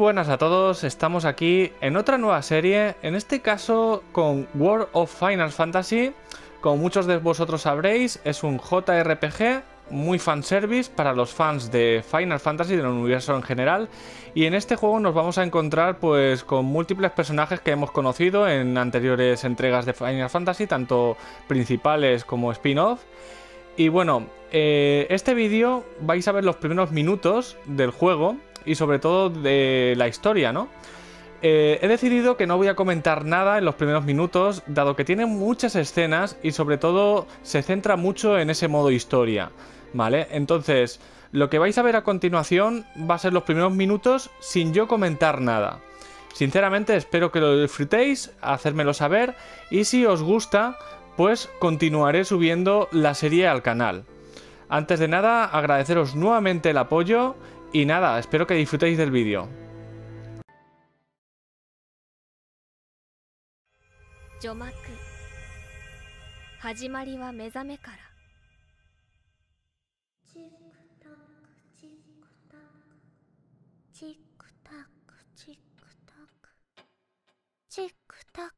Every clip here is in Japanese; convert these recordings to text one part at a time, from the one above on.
buenas a todos, estamos aquí en otra nueva serie, en este caso con World of Final Fantasy. Como muchos de vosotros sabréis, es un JRPG muy fanservice para los fans de Final Fantasy, del universo en general, y en este juego nos vamos a encontrar pues con múltiples personajes que hemos conocido en anteriores entregas de Final Fantasy, tanto principales como spin-off. Y bueno, este vídeo vais a ver los primeros minutos del juego y sobre todo de la historia, ¿no? He decidido que no voy a comentar nada en los primeros minutos, dado que tiene muchas escenas y sobre todo se centra mucho en ese modo historia, ¿vale? Entonces, lo que vais a ver a continuación va a ser los primeros minutos sin yo comentar nada. Sinceramente, espero que lo disfrutéis, hacérmelo saber, y si os gusta, pues continuaré subiendo la serie al canal. Antes de nada, agradeceros nuevamente el apoyo y nada, espero que disfrutéis del vídeo. 序幕始まりは目覚めからチックタックチックタックチックタックチックタックチックタック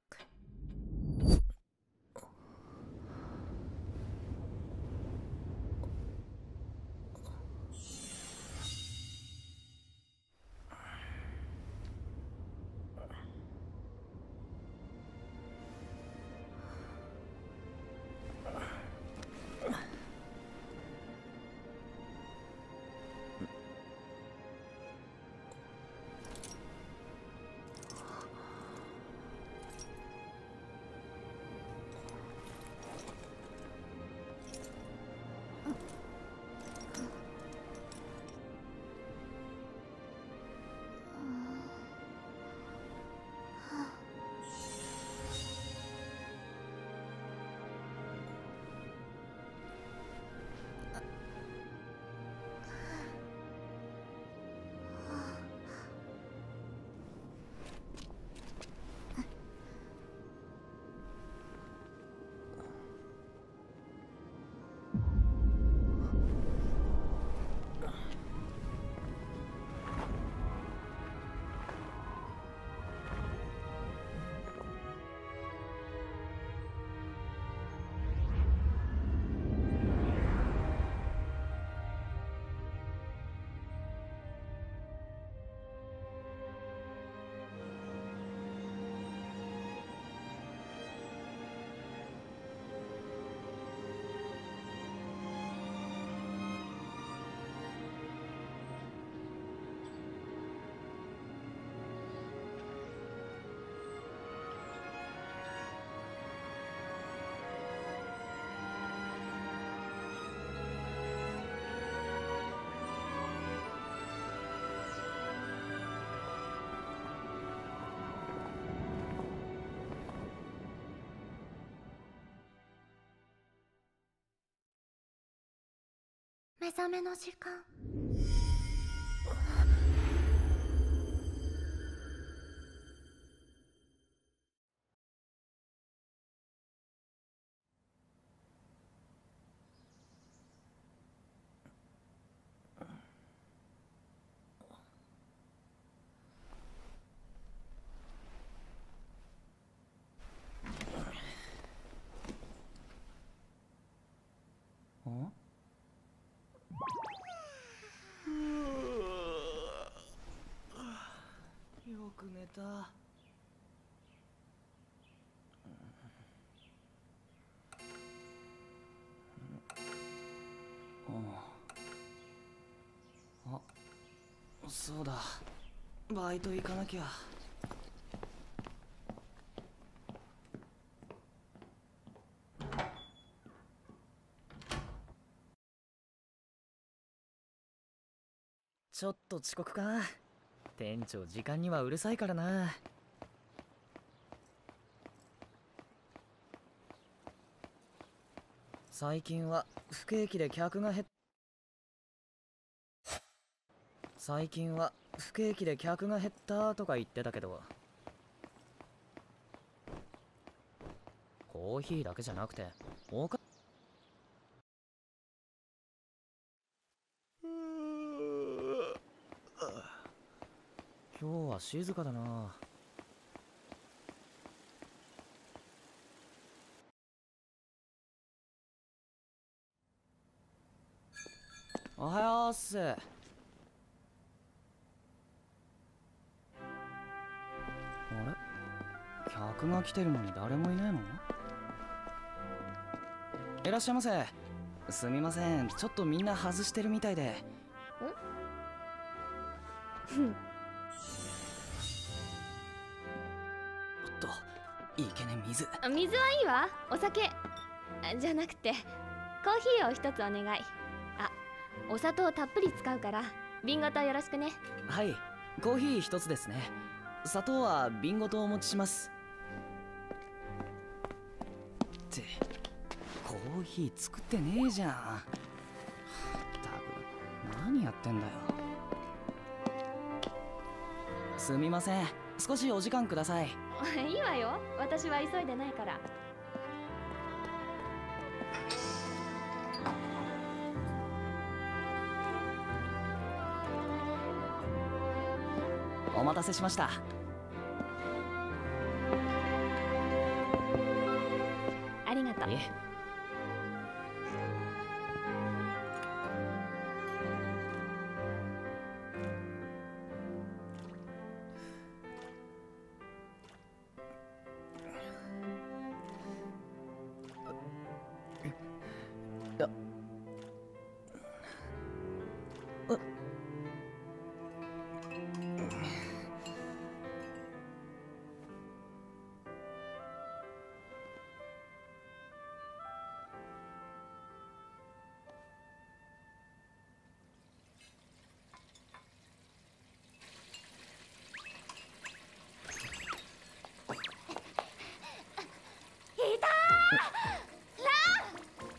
目覚めの時間。寝た。あ、そうだ。バイト行かなきゃ。ちょっと遅刻か。店長、時間にはうるさいからな。最近は不景気で客が減ったとか言ってたけど、コーヒーだけじゃなくておか今は静かだな。おはようっす。あれ、客が来てるのに誰もいないの？いらっしゃいませ。すみません、ちょっとみんな外してるみたいで。おっと、いけね、水。水はいいわ。お酒じゃなくてコーヒーを一つお願い。あ、お砂糖たっぷり使うから瓶ごとよろしくね。はい、コーヒー一つですね。砂糖は瓶ごとお持ちします。ってコーヒー作ってねえじゃん。ったく、何やってんだよ。すみません、少しお時間ください。いいわよ、私は急いでないから。お待たせしました。ありがとう。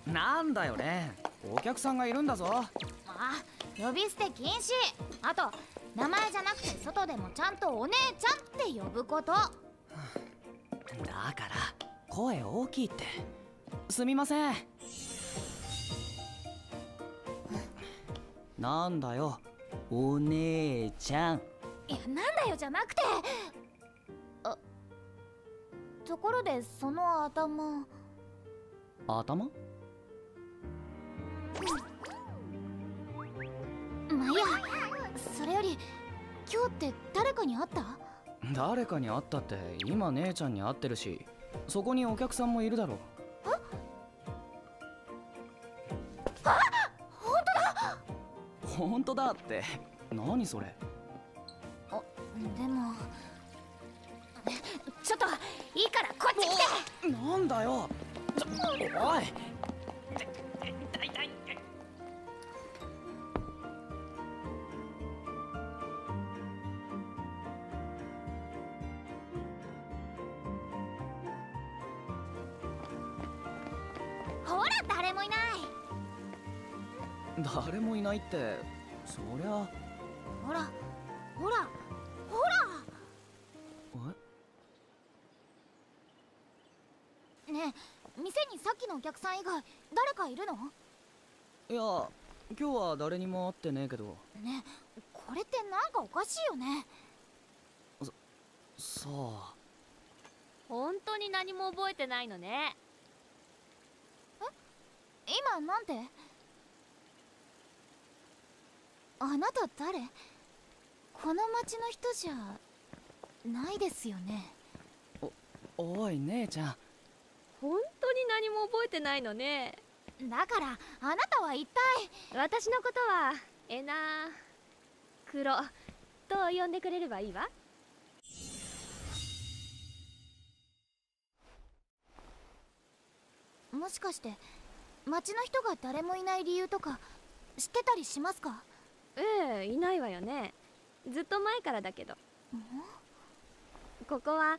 なんだよね、お客さんがいるんだぞ。あ、呼び捨て禁止。あと名前じゃなくて外でもちゃんとお姉ちゃんって呼ぶこと。だから声大きいって。すみません。なんだよ、お姉ちゃん。いや、なんだよじゃなくて。あ、ところでその頭。頭？まあ、いや、それより今日って誰かに会った？誰かに会ったって、今姉ちゃんに会ってるし、そこにお客さんもいるだろう。あ、本当だ。本当だって、何それ。あ、でもちょっといいからこっち来て。なんだよ、おい。誰もいないって、そりゃほらほらほら。え、ねえ、店にさっきのお客さん以外誰かいるの？いや、今日は誰にも会ってねえけどね。これってなんかおかしいよね。さあ、本当に何も覚えてないのね。え、今なんて？あなた誰？この町の人じゃないですよね。おい姉ちゃん、本当に何も覚えてないのね。だからあなたは一体。私のことはえな黒と呼んでくれればいいわ。もしかして町の人が誰もいない理由とか知ってたりしますか？ええ、いないわよね。ずっと前からだけど。ここは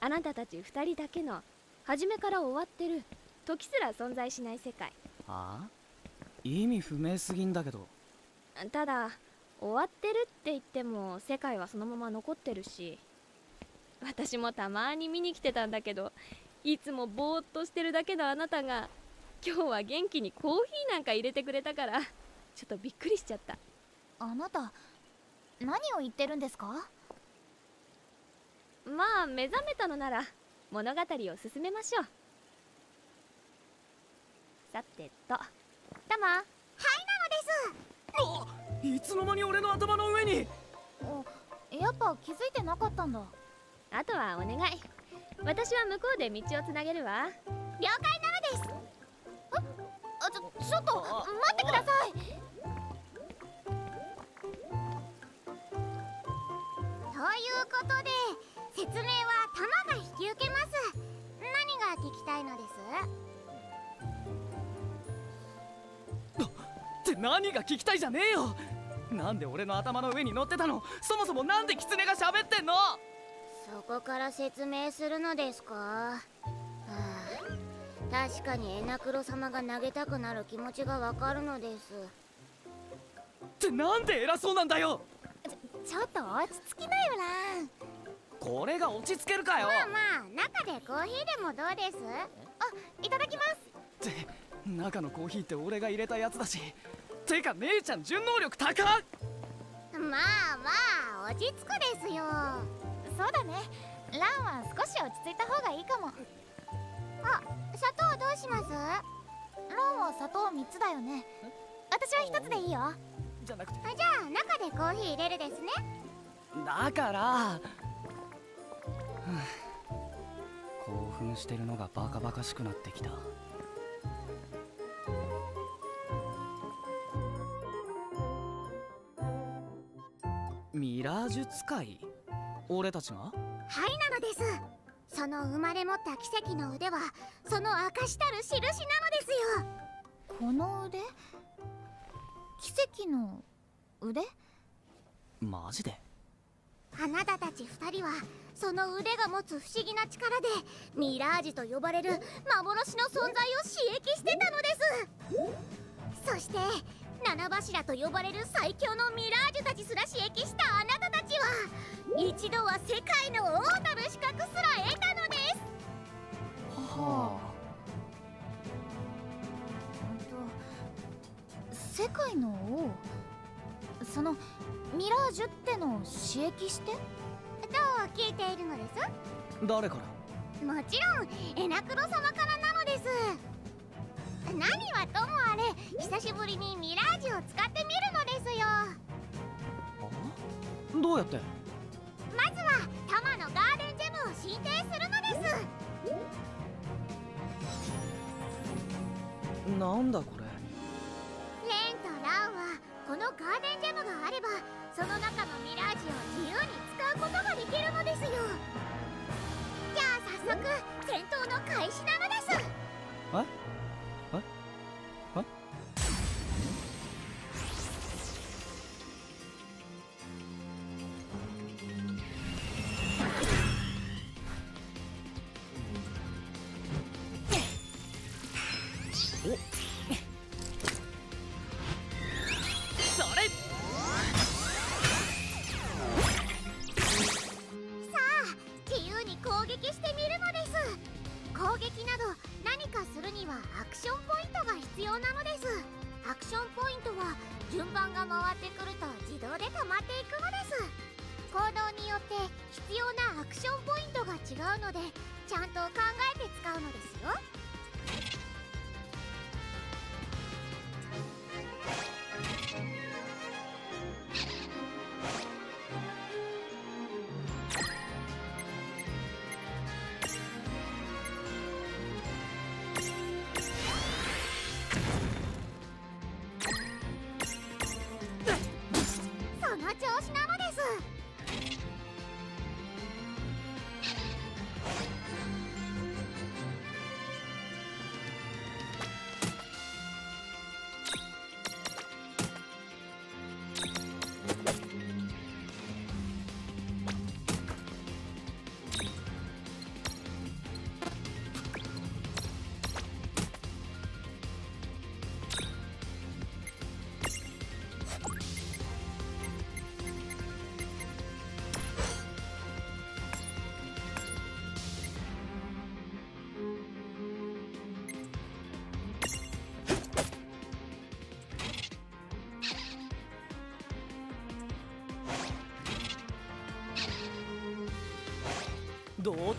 あなたたち2人だけの、初めから終わってる、時すら存在しない世界。ああ、意味不明すぎんだけど。ただ終わってるって言っても世界はそのまま残ってるし、私もたまに見に来てたんだけど、いつもぼーっとしてるだけのあなたが今日は元気にコーヒーなんか入れてくれたから、ちょっとびっくりしちゃった。あなた、何を言ってるんですか？まあ目覚めたのなら物語を進めましょう。さてとタマ。はいなのです。お、いつの間に俺の頭の上に。やっぱ気づいてなかったんだ。あとはお願い。私は向こうで道をつなげるわ。了解なのです。ちょっと待ってください。ということで説明は玉が引き受けます。何が聞きたいのですって何が聞きたいじゃねえよ。なんで俺の頭の上に乗ってたの。そもそもなんでキツネが喋ってんの。そこから説明するのですか。確かにエナクロ様が投げたくなる気持ちがわかるのです。ってなんで偉そうなんだよ。ちょっと落ち着きなよラン。これが落ち着けるかよ。まあ中でコーヒーでもどうです。あ、いただきます。って中のコーヒーって俺が入れたやつだし。てか姉ちゃん純能力高っ。まあまあ落ち着くですよ。そうだね、ランは少し落ち着いた方がいいかも。あ、砂糖どうします？ロンは砂糖3つだよね。私は1つでいいよ。じゃなくて。じゃあ中でコーヒー入れるですね。だから興奮してるのがバカバカしくなってきた。ミラージュ使い？俺たちが？はいなのです。その生まれ持った奇跡の腕はその証したる印なのですよ。この腕？奇跡の腕？マジで？あなたたち2人はその腕が持つ不思議な力でミラージュと呼ばれる幻の存在を刺激してたのです。そして七柱と呼ばれる最強のミラージュたちすら刺激したあなたたちは一度は世界の王たる資格すら得たのです。はあ、世界の王。そのミラージュってのを刺激してと聞いているのです。誰から？もちろんエナクロ様からなのです。何はともあれ久しぶりにミラージュを使ってみるのですよ。あ？どうやって？まずはタマのガーデンジェムを進呈するのです。なんだこれ。レンとランはこのガーデンジェムがあればその中のミラージュを自由に使うことができるのですよ。じゃあ早速戦闘の開始なのです。え？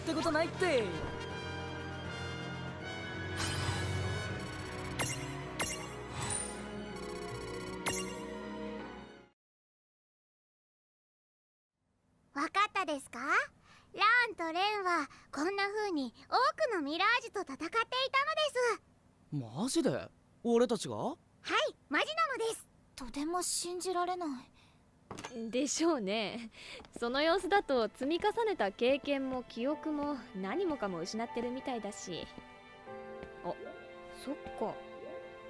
ってことないって。わかったですか？ランとレンはこんな風に多くのミラージュと戦っていたのです。マジで？俺たちが？はい、マジなのです。とても信じられないでしょうね。その様子だと積み重ねた経験も記憶も何もかも失ってるみたいだし。あ、そっか、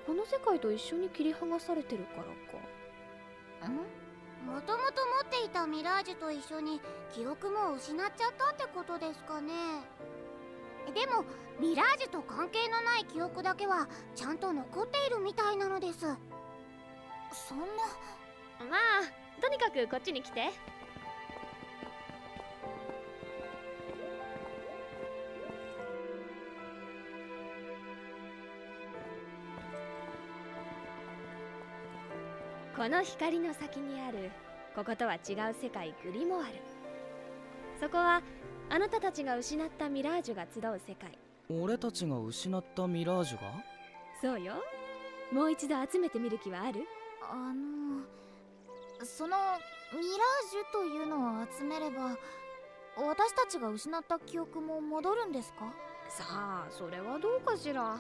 この世界と一緒に切り剥がされてるからか。ん？もともと持っていたミラージュと一緒に記憶も失っちゃったってことですかね。でもミラージュと関係のない記憶だけはちゃんと残っているみたいなのです。そんな。まあとにかくこっちに来て。この光の先にある、こことは違う世界グリモワル。そこはあなたたちが失ったミラージュが集う世界。俺たちが失ったミラージュが？そうよ。もう一度集めてみる気はある？そのミラージュというのを集めれば私たちが失った記憶も戻るんですか？さあ、それはどうかしら。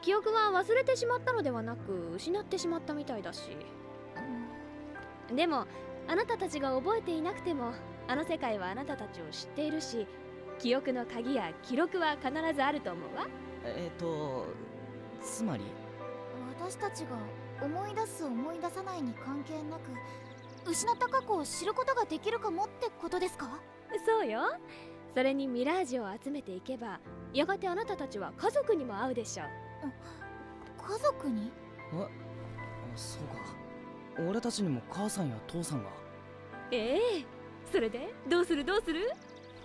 記憶は忘れてしまったのではなく失ってしまったみたいだし。でもあなたたちが覚えていなくてもあの世界はあなたたちを知っているし、記憶の鍵や記録は必ずあると思うわ。つまり私たちが思い出す思い出さないに関係なく失った過去を知ることができるかもってことですか？そうよ。それにミラージュを集めていけばやがてあなたたちは家族にも会うでしょう。家族に？え、そうか、俺たちにも母さんや父さんが。ええ、それでどうするどうする？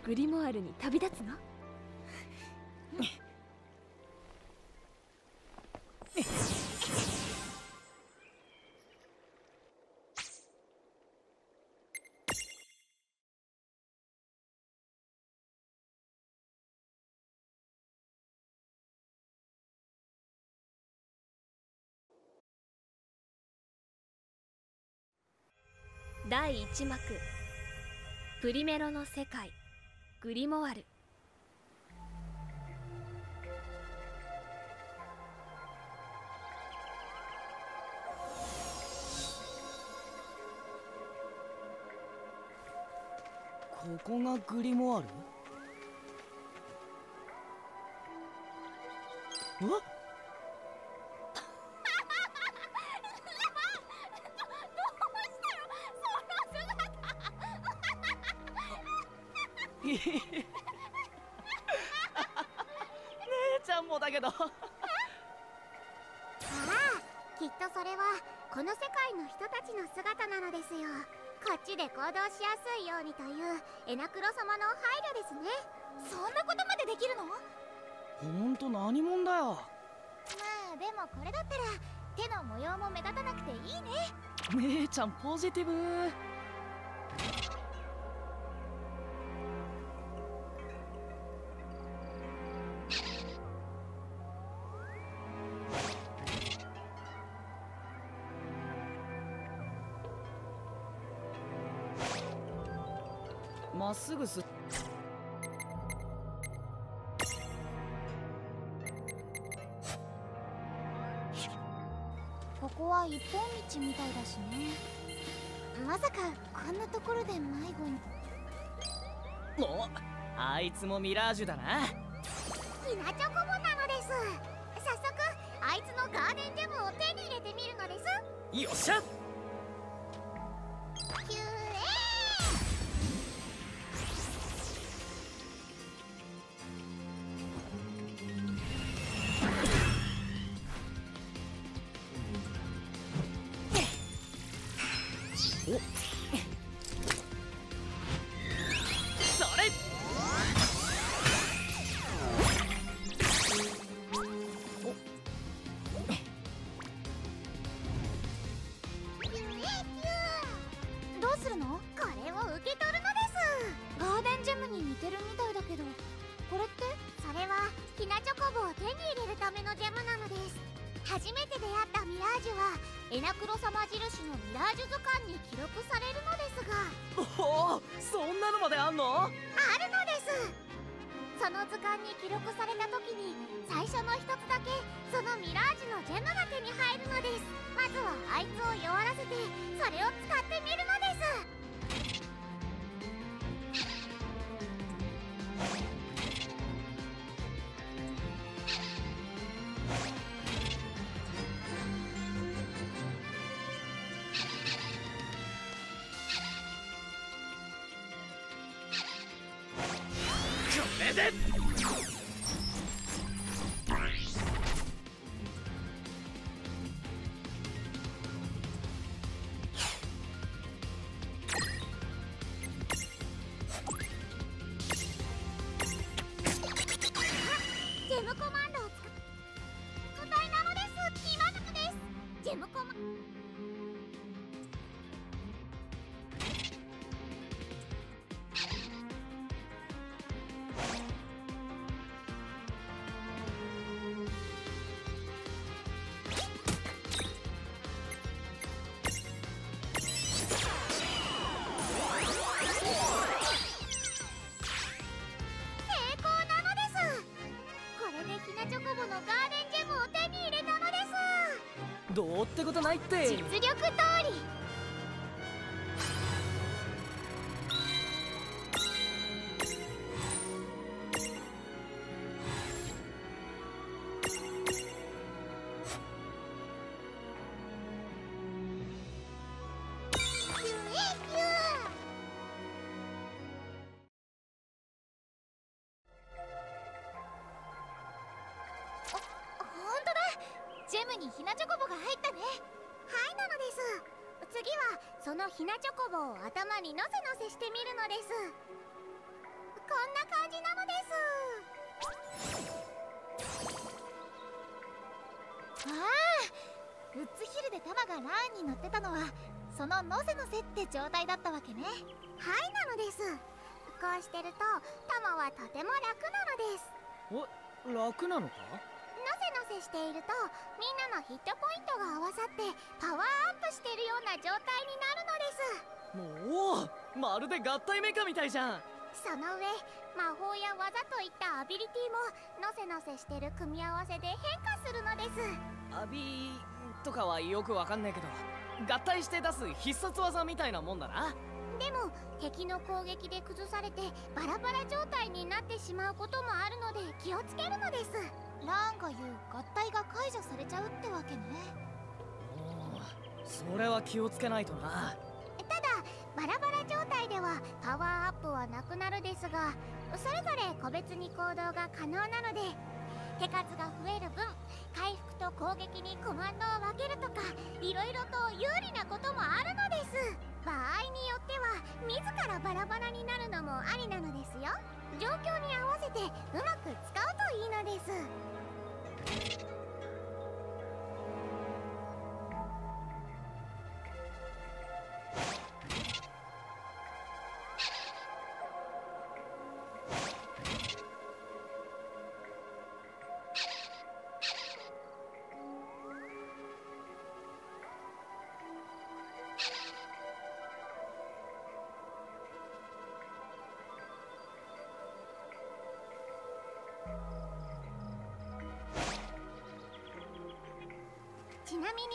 グリモワルに旅立つの？第1幕プリメロの世界グリモワル。ここがグリモワル？え？姉ちゃんもだけど。ああ、きっとそれはこの世界の人たちの姿なのですよ。こっちで行動しやすいようにというエナクロ様の配慮ですね。そんなことまでできるの？ほんと何者だよ。まあでもこれだったら手の模様も目立たなくていいね。姉ちゃんポジティブ。まっすぐここは一本道みたいだしね。まさかこんなところで迷子に。お、あいつもミラージュだな。ひなチョコボなのです。早速あいつのガーデンジェムを手に入れてみるのです。よっしゃ。ひなチョコボを手に入れるためのジェムなのです。初めて出会ったミラージュはエナクロ様印のミラージュ図鑑に記録されるのですが、おお、そんなのまであんの？あるのです。その図鑑に記録された時に最初の一つだけそのミラージュのジェムが手に入るのです。まずはあいつを弱らせてそれを使ってみるのです。どうってことないって。実力通り。ジェムにひなチョコボが入ったね。はいなのです。次はそのひなチョコボを頭にのせのせしてみるのです。こんな感じなのです。わあ、ウッズヒルで玉がラーンに乗ってたのはそののせのせって状態だったわけね。はいなのです。こうしてると玉はとても楽なのです。お、楽なのか？のせのせしているとみんなのヒットポイントが合わさってパワーアップしてるような状態になるのです。もうまるで合体メカみたいじゃん。その上、魔法や技といったアビリティものせのせしてる組み合わせで変化するのです。アビとかはよくわかんないけど、合体して出す必殺技みたいなもんだな。でも敵の攻撃で崩されてバラバラ状態になってしまうこともあるので気をつけるのです。ランが言う合体が解除されちゃうってわけね。それは気をつけないとな。ただバラバラ状態ではパワーアップはなくなるですが、それぞれ個別に行動が可能なので手数が増える分回復と攻撃にコマンドを分けるとかいろいろと有利なこともあるのです。場合によっては自らバラバラになるのもありなのですよ。状況に合わせてうまく使うといいのです。ちなみに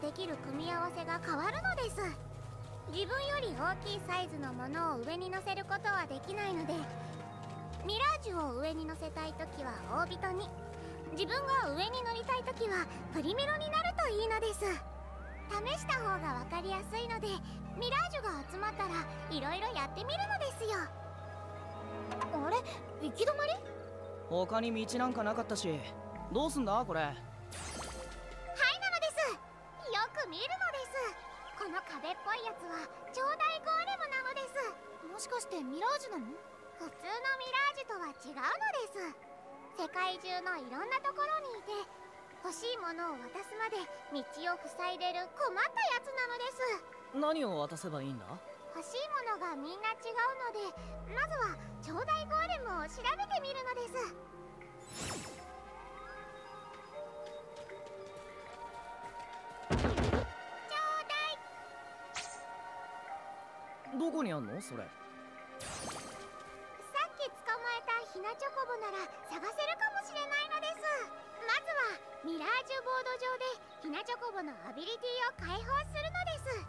できる組み合わせが変わるのです。自分より大きいサイズのものを上に乗せることはできないので、ミラージュを上に乗せたいときは大人に、自分が上に乗りたいときはプリメロになるといいのです。試した方がわかりやすいので、ミラージュが集まったらいろいろやってみるのですよ。あれ、行き止まり？他に道なんかなかったし、どうすんだこれ。はいなのです。よく見るのです。この壁っぽいやつは超大ゴーレムなのです。もしかしてミラージュなの？普通のミラージュとは違うのです。世界中のいろんなところにいて、欲しいものを渡すまで道を塞いでる困ったやつなのです。何を渡せばいいんだ？欲しいものがみんな違うので、まずは超大ゴーレムを調べてみるのです。ちょうだい。どこにあんのそれ？ひなチョコボなら探せるかもしれないのです。まずはミラージュボード上でひなチョコボのアビリティを解放するのです。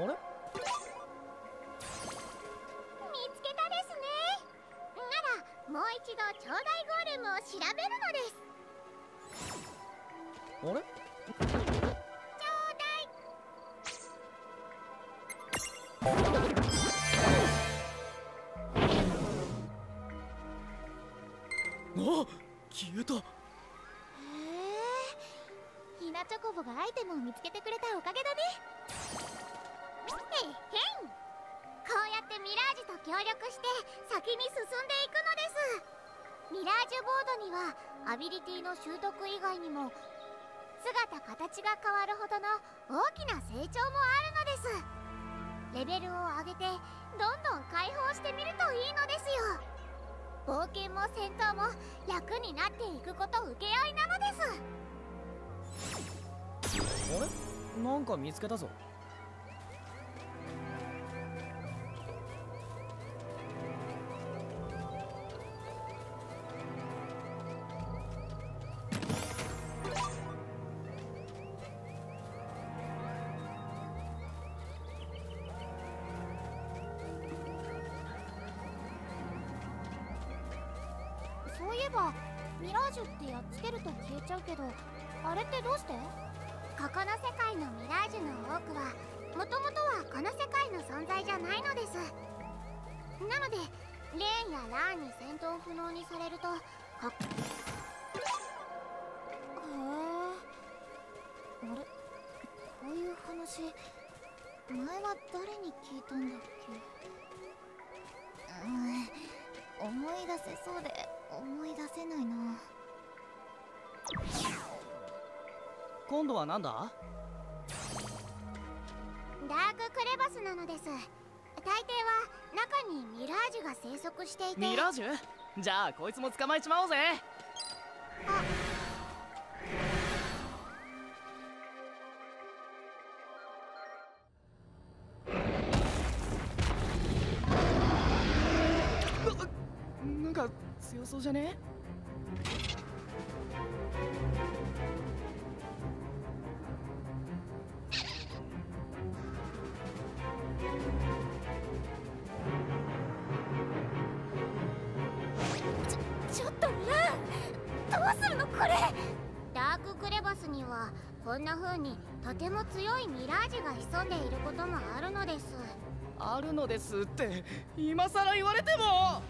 あれ？見つけたですね。ならもう一度超大ゴーレムを調べるのです。あれ？ちょうだい。あっ、消えた。へえ、ひなチョコボがアイテムを見つけてくれたおかげだね。へんへん、こうやってミラージュと協力して先に進んでいくのです。ミラージュボードにはアビリティの習得以外にも姿形が変わるほどの大きな成長もあるのです。レベルを上げてどんどん解放してみるといいのですよ。冒険も戦闘も楽になっていくこと請け合いなのです。あれ、なんか見つけたぞ。そういえばミラージュってやっつけると消えちゃうけど、あれってどうして？ここの世界のミラージュの多くはもともとはこの世界の存在じゃないのです。なのでレーンやラーンに戦闘不能にされるとこ。へえ、あれ、こういう話前は誰に聞いたんだっけ？思い出せそうで思い出せないな。今度はなんだ？ダーククレバスなのです。大抵は中にミラージュが生息していて。ミラージュ？じゃあこいつも捕まえちまおうぜ。あっ、強そうじゃね？ちょっとミラー、どうするのこれ？ダーククレバスにはこんな風にとても強いミラージュが潜んでいることもあるのです。あるのですって今さら言われても。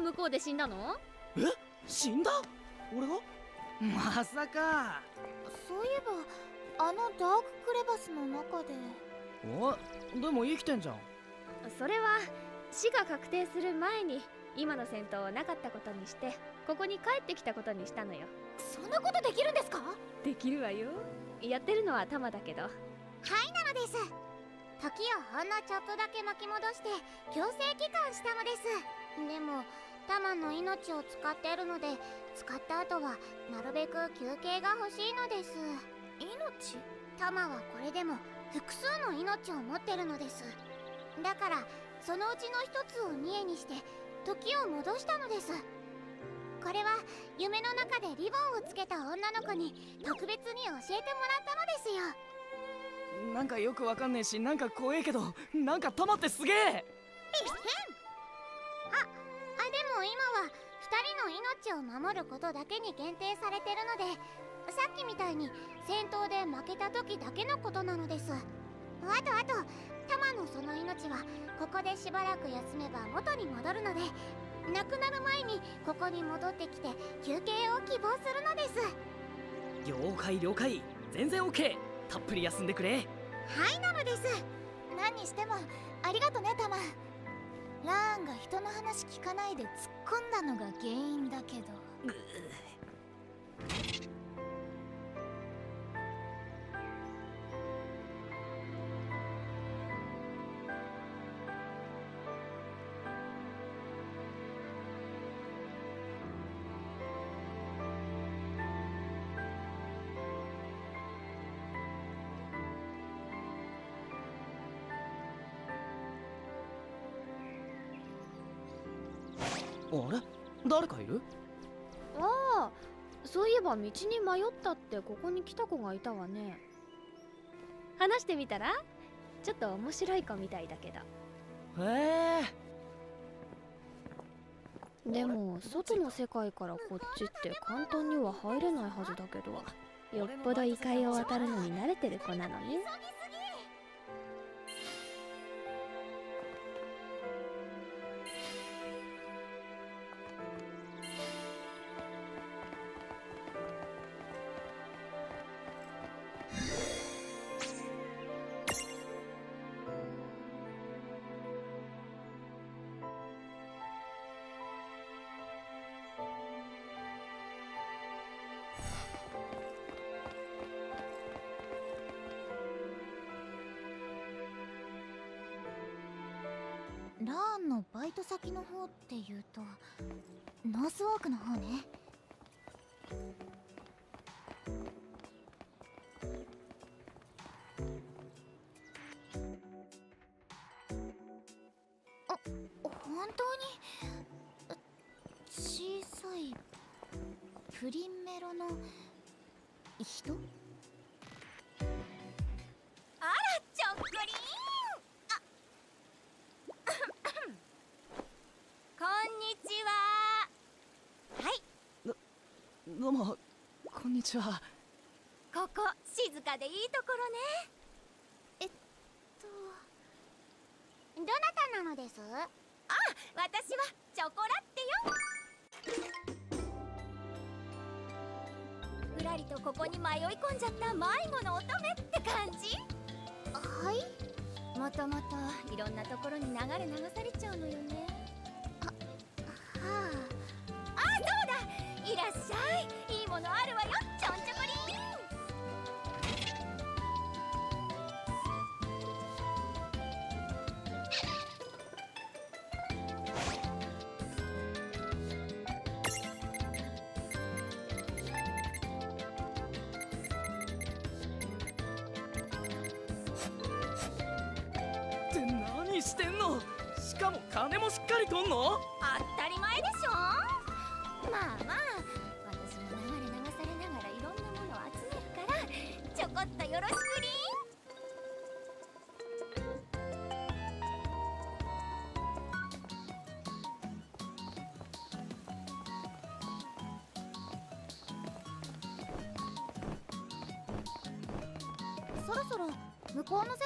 う向こうで死んだの？え？死んだ？俺が？まさか。そういえばあのダーククレバスの中で。お、でも生きてんじゃん。それは死が確定する前に今の戦闘をなかったことにしてここに帰ってきたことにしたのよ。そんなことできるんですか？できるわよ。やってるのはタマだけど。はいなのです。時をほんのちょっとだけ巻き戻して強制帰還したのです。でもタマの命を使っているので使った後はなるべく休憩が欲しいのです。命？タマはこれでも複数の命を持ってるのです。だからそのうちの一つを見えにして時を戻したのです。これは夢の中でリボンをつけた女の子に特別に教えてもらったのですよ。なんかよくわかんねえし、なんか怖えけど、なんかタマってすげえ。えっへん。あ、でも今は2人の命を守ることだけに限定されてるので、さっきみたいに戦闘で負けた時だけのことなのです。あとタマのその命はここでしばらく休めば元に戻るので、亡くなる前にここに戻ってきて休憩を希望するのです。了解了解、全然 OK。 たっぷり休んでくれ。はいなのです。何にしてもありがとねタマ。ラーンが人の話聞かないで突っ込んだのが原因だけど。あれ、誰かいる？ああ、そういえば道に迷ったってここに来た子がいたわね。話してみたらちょっと面白い子みたいだけど。へえ。でも外の世界からこっちって簡単には入れないはずだけど、よっぽど異界を渡るのに慣れてる子なのね。ラーンのバイト先の方っていうとノースウォークの方ね。あ、本当に小さいプリメロの人？あらちょっくりー。どうもこんにちは。ここ静かでいいところね。どなたなのです？あ、私はチョコラッテよ。ふらりとここに迷い込んじゃった迷子の乙女って感じ。はい、もともといろんなところに流されちゃうのよね。いらっしゃい、いいものあるわよ、ちょんちょこりん。って何してんの？しかも金もしっかりとんの？当たり前でしょ。まあまあ。よろしくりん。そろそろ向こうのせ。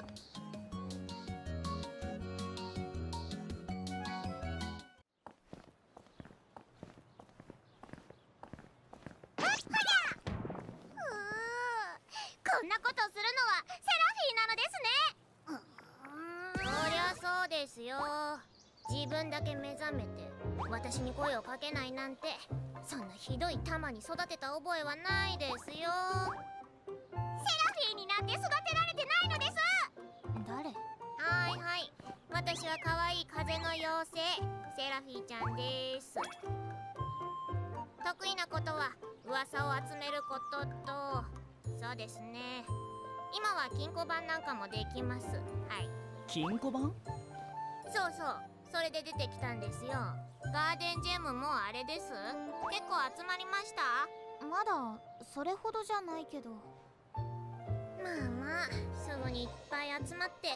ですよ。自分だけ目覚めて私に声をかけないなんて、そんなひどいタマに育てた覚えはないですよ。セラフィーになんて育てられてないのです。誰？はいはい、私は可愛い風の妖精セラフィーちゃんです。得意なことは噂を集めることと、そうですね、今は金庫番なんかもできます。はい、金庫番？そうそう、それで出てきたんですよ。ガーデンジェムもあれです。結構集まりました。まだそれほどじゃないけど、まあまあすぐにいっぱい集まって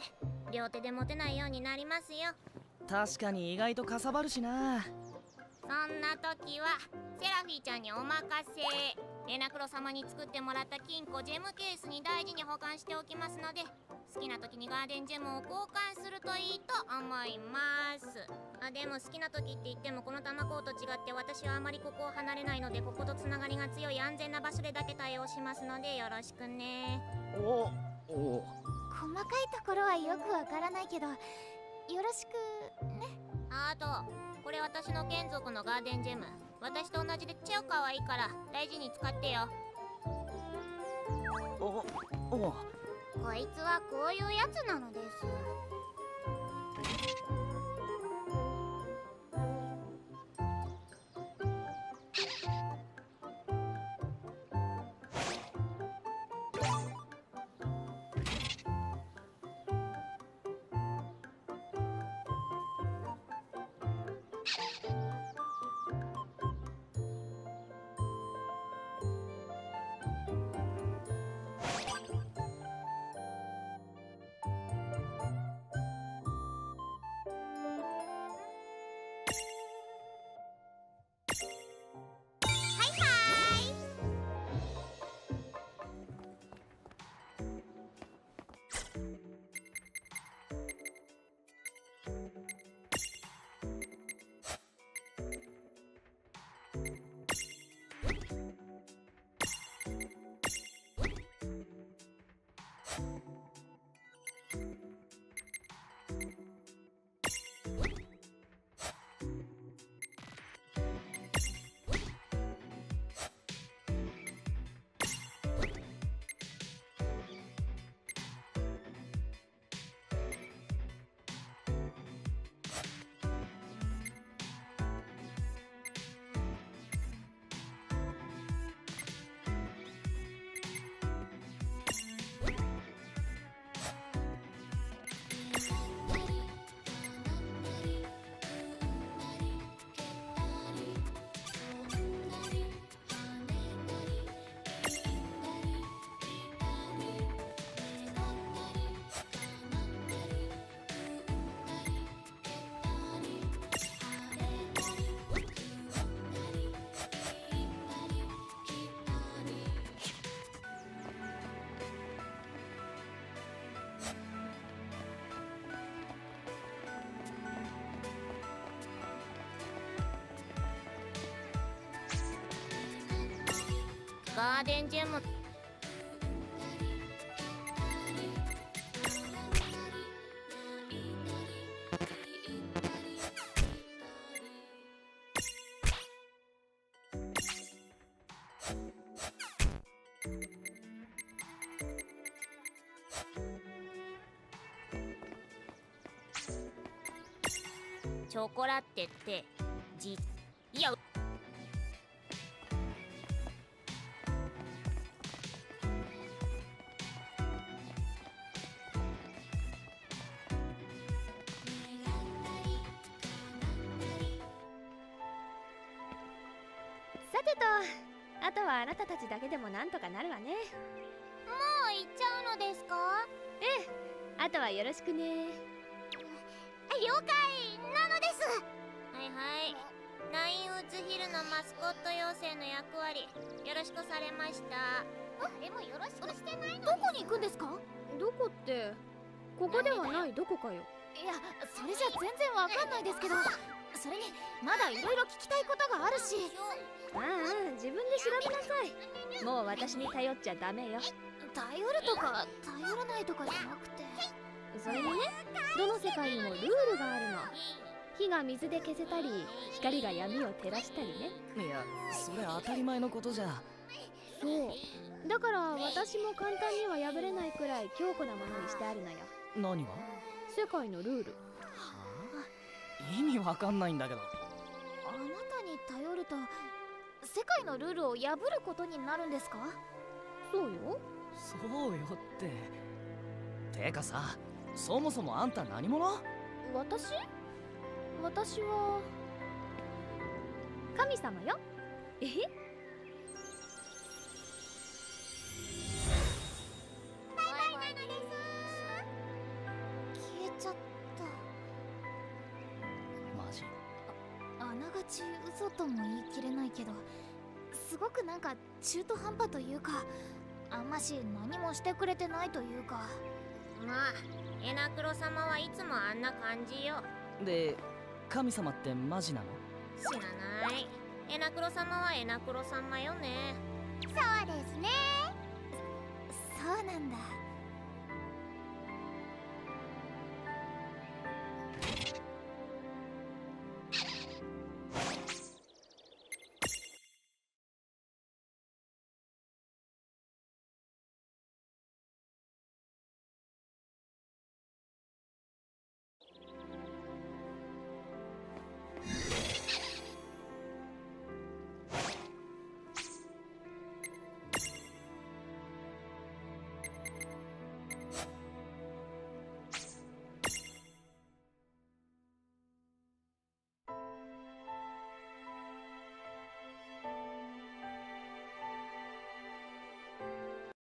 両手で持てないようになりますよ。確かに意外とかさばるしな。そんな時はセラフィーちゃんにお任せ。レナクロ様に作ってもらった金庫ジェムケースに大事に保管しておきますので、好きな時にガーデンジェムを交換するといいと思います。あ、でも好きな時って言ってもこの玉子と違って私はあまりここを離れないので、こことつながりが強い安全な場所でだけ対応しますのでよろしくね。お細かいところはよくわからないけどよろしくね。あとこれ私の眷属のガーデンジェム、私と同じで超可愛いから大事に使ってよ。こいつはこういうやつなのです。ガーデンジェム。チョコラテっていや。あとはあなたたちだけでもなんとかなるわね。もう行っちゃうのですか？ええ、あとはよろしくね。了解なのです。はいはい、ナインウッズヒルのマスコット妖精の役割よろしくされました。でもよろしくしてないの。どこに行くんですか？どこってここではないどこかよ。いや、それじゃ全然わかんないですけど、それにまだいろいろ聞きたいことがあるし。ああ、自分で調べなさい。もう私に頼っちゃダメよ。頼るとか頼らないとかじゃなくて、それにね、どの世界にもルールがあるの。火が水で消せたり、光が闇を照らしたりね。いや、それ当たり前のことじゃ。そう、だから私も簡単には破れないくらい強固なものにしてあるのよ。何が？世界のルール。はあ、意味わかんないんだけど。あなたに頼ると世界のルールを破ることになるんですか？そうよ。そうよって。てかさ、そもそもあんた何者？私は神様よ。えへ。バイバイなのです。消えちゃった。マジ。あながち嘘とも言い切れないけど、すごくなんか中途半端というか、あんまし何もしてくれてないというか。まあ、エナクロ様はいつもあんな感じよ。で、神様ってマジなの？知らない。エナクロ様はエナクロ様よね。そうですね。そうなんだ。